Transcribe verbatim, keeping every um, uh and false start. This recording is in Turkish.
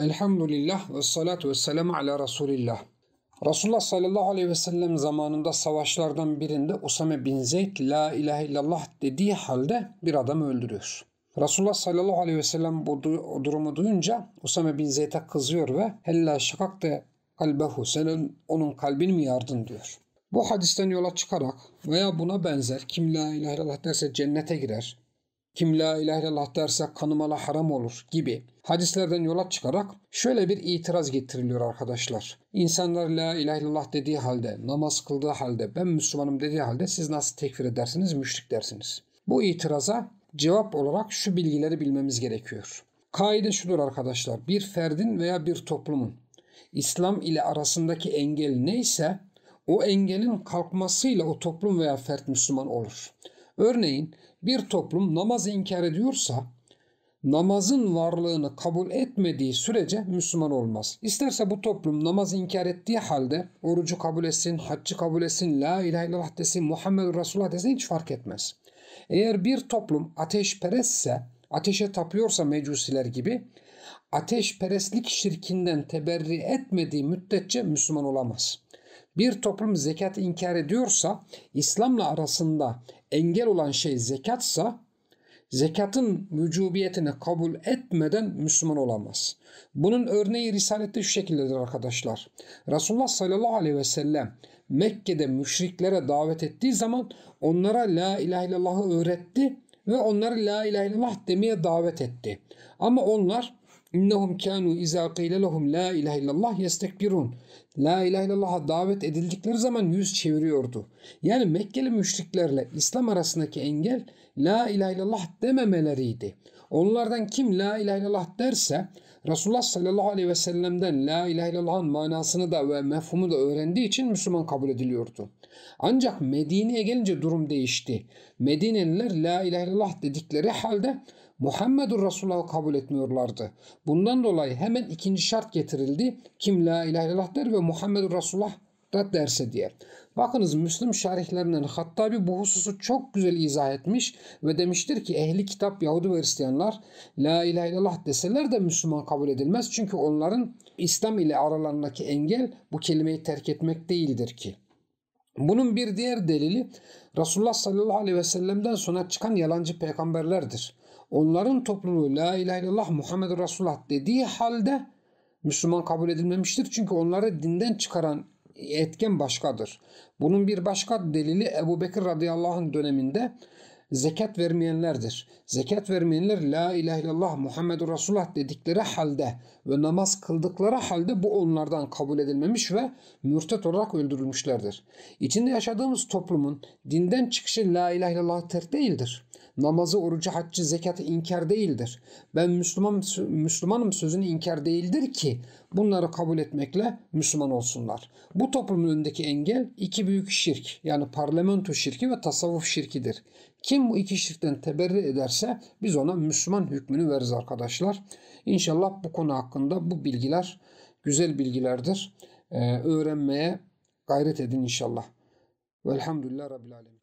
Elhamdülillah ve salatu ve selamu ala Resulillah. Resulullah sallallahu aleyhi ve sellem zamanında savaşlardan birinde Usame bin Zeyd La İlahe İllallah dediği halde bir adamı öldürüyor. Resulullah sallallahu aleyhi ve sellem bu durumu duyunca Usame bin Zeyd'e kızıyor ve hella şakakte kalbehu, senin onun kalbini mi yardın diyor. Bu hadisten yola çıkarak veya buna benzer kim la ilahe illallah derse cennete girer, kim la ilahe illallah derse kanımala haram olur gibi hadislerden yola çıkarak şöyle bir itiraz getiriliyor arkadaşlar. İnsanlar la ilahe illallah dediği halde, namaz kıldığı halde, ben Müslümanım dediği halde siz nasıl tekfir edersiniz, müşrik dersiniz. Bu itiraza cevap olarak şu bilgileri bilmemiz gerekiyor. Kaide şudur arkadaşlar, bir ferdin veya bir toplumun İslam ile arasındaki engel neyse o engelin kalkmasıyla o toplum veya fert Müslüman olur. Örneğin bir toplum namazı inkar ediyorsa namazın varlığını kabul etmediği sürece Müslüman olmaz. İsterse bu toplum namazı inkar ettiği halde orucu kabul etsin, haccı kabul etsin, la ilahe illallah desin, Muhammedur Resulullah desin hiç fark etmez. Eğer bir toplum ateşperestse, ateşe tapıyorsa mecusiler gibi ateşperestlik şirkinden teberri etmediği müddetçe Müslüman olamaz. Bir toplum zekat inkar ediyorsa, İslam'la arasında engel olan şey zekatsa, zekatın vücubiyetini kabul etmeden Müslüman olamaz. Bunun örneği Risalette şu şekildedir arkadaşlar. Resulullah sallallahu aleyhi ve sellem Mekke'de müşriklere davet ettiği zaman onlara la ilahe illallah'ı öğretti ve onları la ilahe illallah demeye davet etti. Ama onlar innehum kânû izâ qîle lehum la ilahe illallah yestekbirûn. La ilahe illallah'a davet edildikleri zaman yüz çeviriyordu. Yani Mekkeli müşriklerle İslam arasındaki engel la ilahe illallah dememeleriydi. Onlardan kim la ilahe illallah derse Resulullah sallallahu aleyhi ve sellem'den la ilahe illallah'ın manasını da ve mefhumu da öğrendiği için Müslüman kabul ediliyordu. Ancak Medine'ye gelince durum değişti. Medineliler la ilahe illallah dedikleri halde Muhammedur Resulullah'ı kabul etmiyorlardı. Bundan dolayı hemen ikinci şart getirildi. Kim la ilahe illallah der ve Muhammedur Resulullah da derse diye. Bakınız Müslüm şarihlerinden Hattabi bu hususu çok güzel izah etmiş ve demiştir ki ehli kitap Yahudi ve Hristiyanlar la ilahe illallah deseler de Müslüman kabul edilmez. Çünkü onların İslam ile aralarındaki engel bu kelimeyi terk etmek değildir ki. Bunun bir diğer delili Resulullah sallallahu aleyhi ve sellem'den sonra çıkan yalancı peygamberlerdir. Onların topluluğu la ilahe illallah Muhammedur Resulullah dediği halde Müslüman kabul edilmemiştir. Çünkü onları dinden çıkaran etken başkadır. Bunun bir başka delili Ebu Bekir radıyallahu anh döneminde zekat vermeyenlerdir. Zekat vermeyenler la ilahe illallah Muhammedur Resulullah dedikleri halde ve namaz kıldıkları halde bu onlardan kabul edilmemiş ve mürtet olarak öldürülmüşlerdir. İçinde yaşadığımız toplumun dinden çıkışı la ilahe illallah terk değildir. Namazı, orucu, haccı, zekatı inkar değildir. Ben Müslüman, Müslümanım sözünü inkar değildir ki bunları kabul etmekle Müslüman olsunlar. Bu toplumun önündeki engel iki büyük şirk yani parlamento şirki ve tasavvuf şirkidir. Kim bu iki şirkten teberri ederse biz ona Müslüman hükmünü veririz arkadaşlar. İnşallah bu konu hakkında bu bilgiler güzel bilgilerdir. Ee, öğrenmeye gayret edin inşallah. Velhamdülillah Rabbil Alemin.